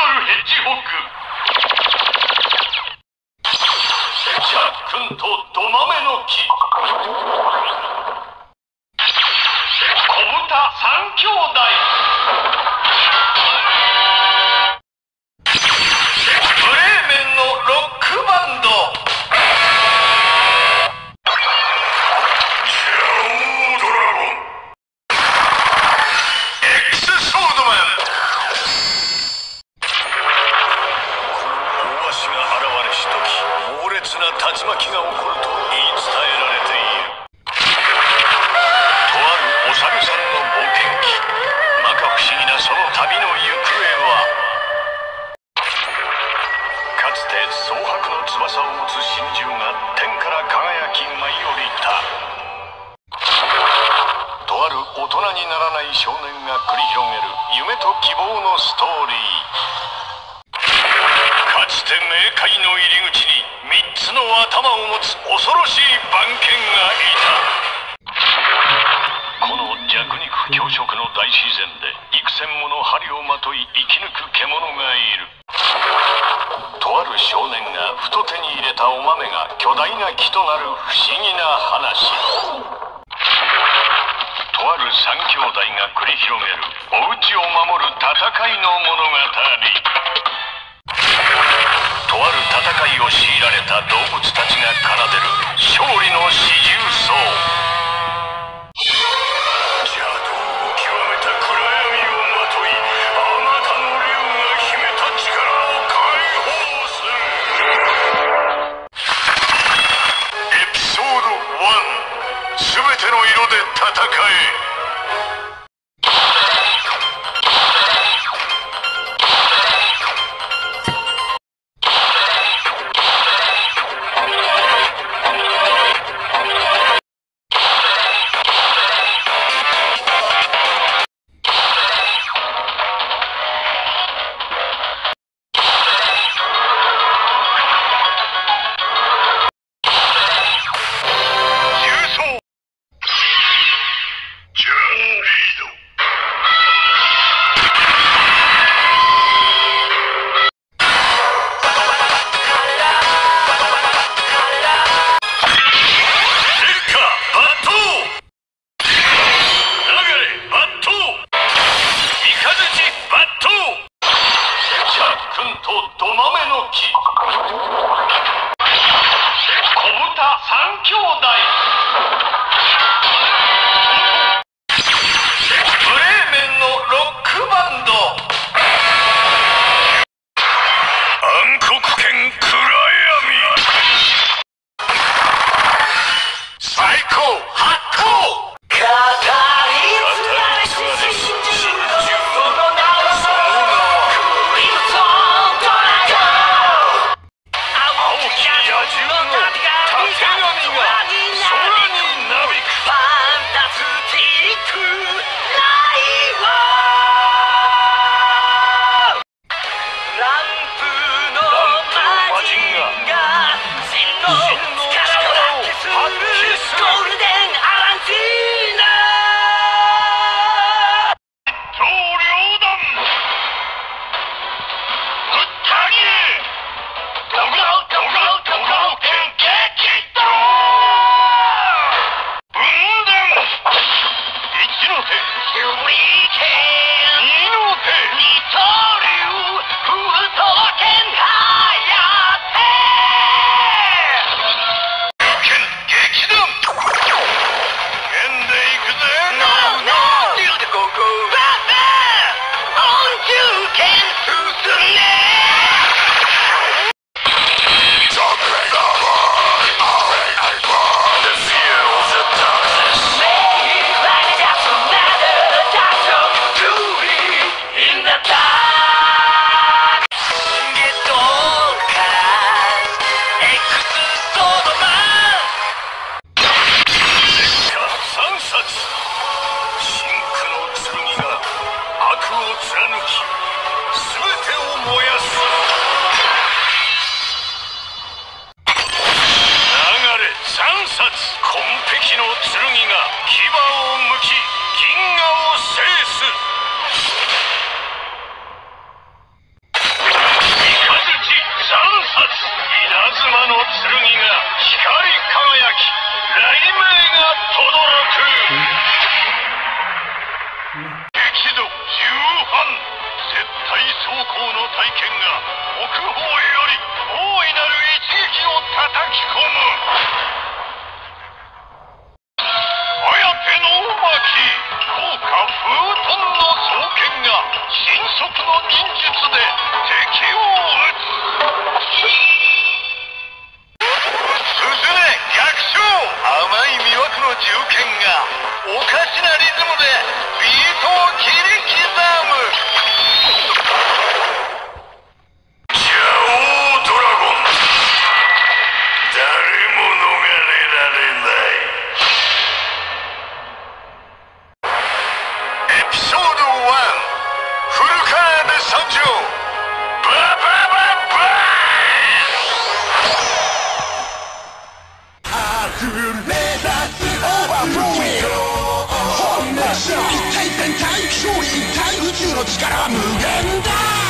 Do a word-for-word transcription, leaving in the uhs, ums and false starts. ルヘッジホッグ。ジャックンとドマメの木。小豚三兄弟。ブレーメンのロックバンド。シャオドラゴン。エクスソードマン。な竜巻が起こると言い伝えられている。とあるお猿さんの冒険記、摩訶不思議なその旅の行方は、かつて蒼白の翼を持つ神獣が天から輝き舞い降りた。とある大人にならない少年が繰り広げる夢と希望のストーリー。かつて冥界の入り口にみっつの頭を持つ恐ろしい番犬がいた。この弱肉強食の大自然で幾千もの針をまとい生き抜く獣がいる。とある少年がふと手に入れたお豆が巨大な木となる不思議な話。とある三兄弟が繰り広げるお家を守る戦いの物語。とある戦いを強いられた動物たちが奏でる勝利の四重奏。邪道を極めた暗闇をまとい、あまたの竜が秘めた力を解放する。エピソードワン、すべての色で戦え。の大剣が北方より大いなる一撃を叩き込む。綾手の巻、豪華風遁の双剣が神速の忍術で敵を撃つ。 銃剣がおかしなリズムでビートを切り刻む。邪王ドラゴン、誰も逃れられない。エピソードワン、フルカーで参上。ババババーン、あふれ 一体全体、超一体、宇宙の力は無限だ。